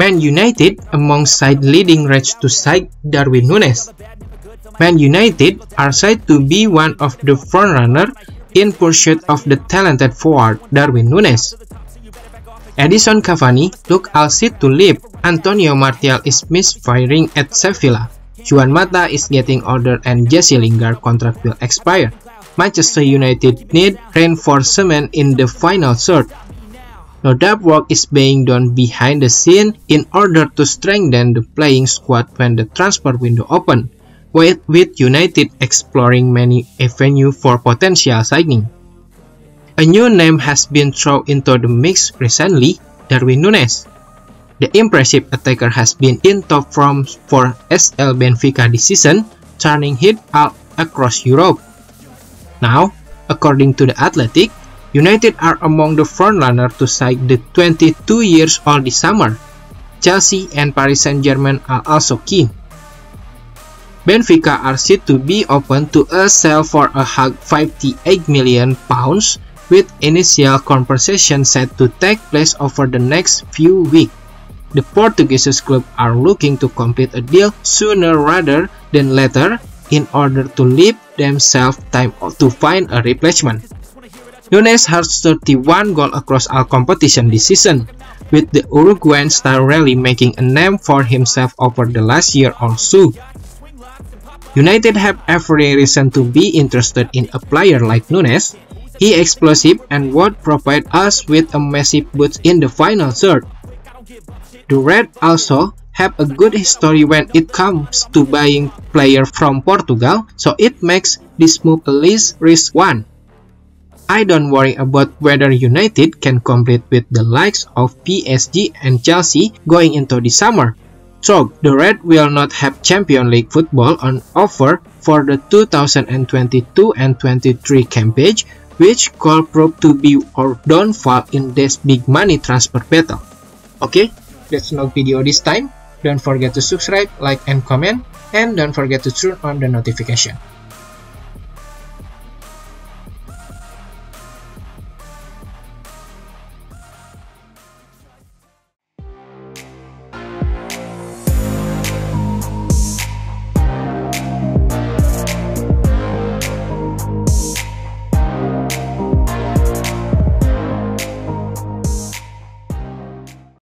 Man United alongside leading race to sign Darwin Núñez. Man United are said to be one of the frontrunner in pursuit of the talented forward Darwin Núñez. Edinson Cavani took Al Cid to leave. Anthony Martial is misfiring at Sevilla. Juan Mata is getting older and Jesse Lingard contract will expire. Manchester United need reinforcement in the final third. No doubt work is being done behind the scene in order to strengthen the playing squad when the transfer window opens, with United exploring many avenues for potential signing. A new name has been thrown into the mix recently, Darwin Núñez. The impressive attacker has been in top form for SL Benfica this season, turning him out across Europe. Now, according to The Athletic, United are among the frontrunner to sign the 22-year-old this summer. Chelsea and Paris Saint-Germain are also keen. Benfica are said to be open to a sale for a hug £58 million, with initial conversation set to take place over the next few weeks. The Portuguese club are looking to complete a deal sooner rather than later in order to leave themselves time to find a replacement. Núñez has 31 goals across all competition this season, with the Uruguayan star really making a name for himself over the last year or so. United have every reason to be interested in a player like Núñez. He is explosive and would provide us with a massive boost in the final third. The Red also have a good history when it comes to buying players from Portugal, so it makes this move a least risk one. I don't worry about whether United can compete with the likes of PSG and Chelsea going into the summer. So, the Red will not have Champions League football on offer for the 2022 and 23 campaign, which could prove to be our downfall in this big money transfer battle. Okay, that's not video this time. Don't forget to subscribe, like, and comment, and don't forget to turn on the notification.